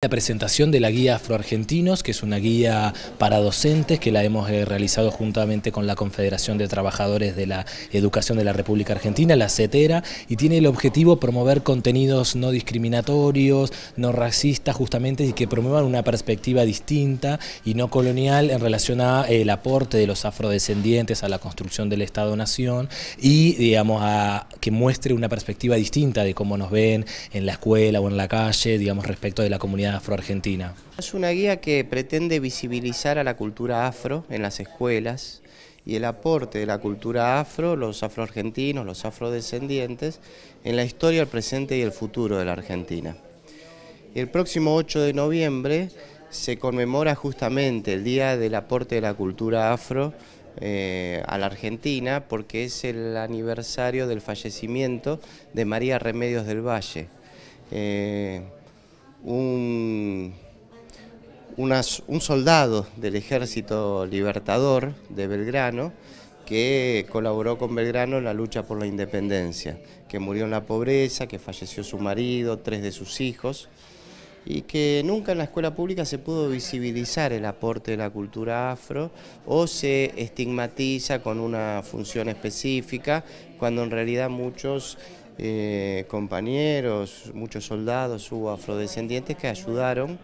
La presentación de la guía Afroargentinos, que es una guía para docentes que la hemos realizado juntamente con la Confederación de Trabajadores de la Educación de la República Argentina, la CETERA, y tiene el objetivo promover contenidos no discriminatorios, no racistas justamente, y que promuevan una perspectiva distinta y no colonial en relación al aporte de los afrodescendientes a la construcción del Estado-Nación y, digamos, a que muestre una perspectiva distinta de cómo nos ven en la escuela o en la calle, digamos, respecto de la comunidad afroargentina. Es una guía que pretende visibilizar a la cultura afro en las escuelas y el aporte de la cultura afro, los afroargentinos, los afrodescendientes, en la historia, el presente y el futuro de la Argentina. El próximo 8 de noviembre se conmemora justamente el Día del Aporte de la Cultura Afro a la Argentina, porque es el aniversario del fallecimiento de María Remedios del Valle. Un soldado del Ejército Libertador de Belgrano, que colaboró con Belgrano en la lucha por la independencia, que murió en la pobreza, que falleció su marido, 3 de sus hijos, y que nunca en la escuela pública se pudo visibilizar el aporte de la cultura afro o se estigmatiza con una función específica, cuando en realidad muchos compañeros, muchos soldados hubo afrodescendientes que ayudaron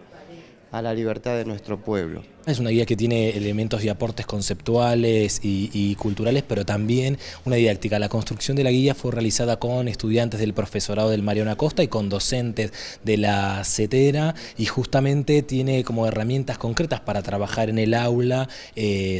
a la libertad de nuestro pueblo. Es una guía que tiene elementos y aportes conceptuales y culturales, pero también una didáctica. La construcción de la guía fue realizada con estudiantes del profesorado del Mariano Acosta y con docentes de la CETERA, y justamente tiene como herramientas concretas para trabajar en el aula,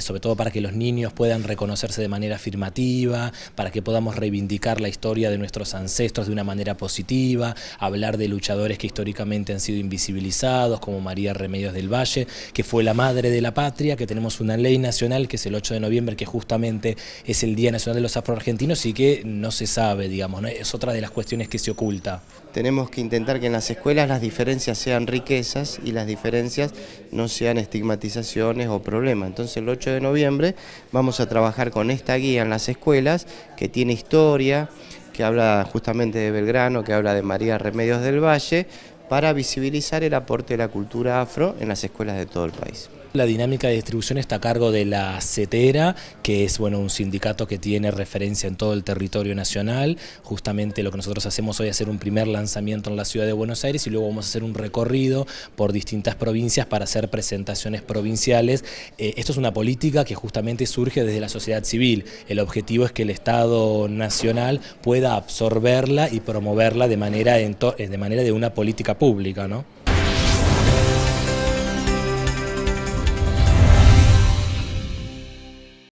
sobre todo para que los niños puedan reconocerse de manera afirmativa, para que podamos reivindicar la historia de nuestros ancestros de una manera positiva, hablar de luchadores que históricamente han sido invisibilizados, como María Remedios del Valle, que fue la madre de la patria, que tenemos una ley nacional que es el 8 de noviembre, que justamente es el Día Nacional de los Afroargentinos y que no se sabe, digamos, ¿no? Es otra de las cuestiones que se oculta. Tenemos que intentar que en las escuelas las diferencias sean riquezas y las diferencias no sean estigmatizaciones o problemas. Entonces el 8 de noviembre vamos a trabajar con esta guía en las escuelas, que tiene historia, que habla justamente de Belgrano, que habla de María Remedios del Valle, para visibilizar el aporte de la cultura afro en las escuelas de todo el país. La dinámica de distribución está a cargo de la CETERA, que es, bueno, un sindicato que tiene referencia en todo el territorio nacional. Justamente lo que nosotros hacemos hoy es hacer un primer lanzamiento en la ciudad de Buenos Aires y luego vamos a hacer un recorrido por distintas provincias para hacer presentaciones provinciales. Esto es una política que justamente surge desde la sociedad civil. El objetivo es que el Estado Nacional pueda absorberla y promoverla de manera de una política pública, ¿no?